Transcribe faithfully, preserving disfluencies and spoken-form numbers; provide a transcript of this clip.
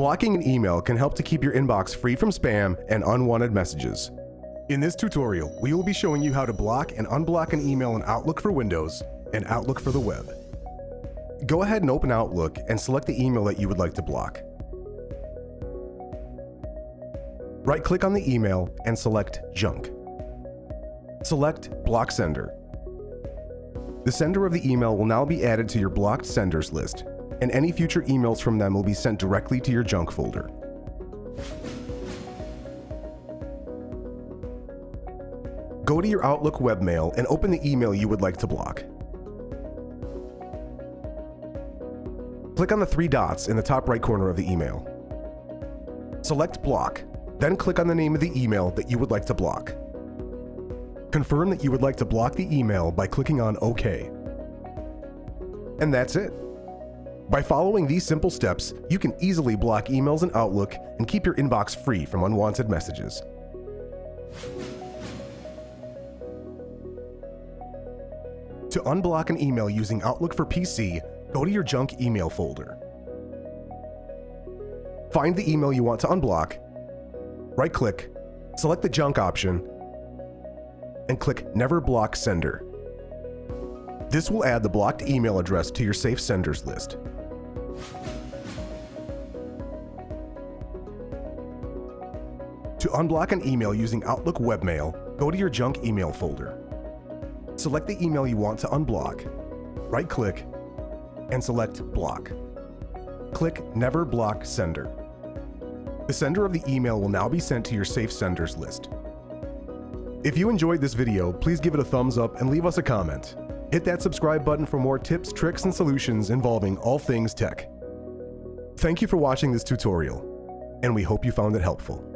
blocking an email can help to keep your inbox free from spam and unwanted messages. In this tutorial, we will be showing you how to block and unblock an email in Outlook for Windows and Outlook for the web. Go ahead and open Outlook and select the email that you would like to block. Right-click on the email and select Junk. Select Block Sender. The sender of the email will now be added to your blocked senders list, and any future emails from them will be sent directly to your junk folder. Go to your Outlook webmail and open the email you would like to block. Click on the three dots in the top right corner of the email. Select Block, then click on the name of the email that you would like to block. Confirm that you would like to block the email by clicking on OK. And that's it. By following these simple steps, you can easily block emails in Outlook and keep your inbox free from unwanted messages. To unblock an email using Outlook for P C, go to your junk email folder. Find the email you want to unblock, right-click, select the junk option, and click Never Block Sender. This will add the blocked email address to your safe senders list. To unblock an email using Outlook Webmail, go to your junk email folder. Select the email you want to unblock, right-click, and select Block. Click Never Block Sender. The sender of the email will now be sent to your safe senders list. If you enjoyed this video, please give it a thumbs up and leave us a comment. Hit that subscribe button for more tips, tricks, and solutions involving all things tech. Thank you for watching this tutorial, and we hope you found it helpful.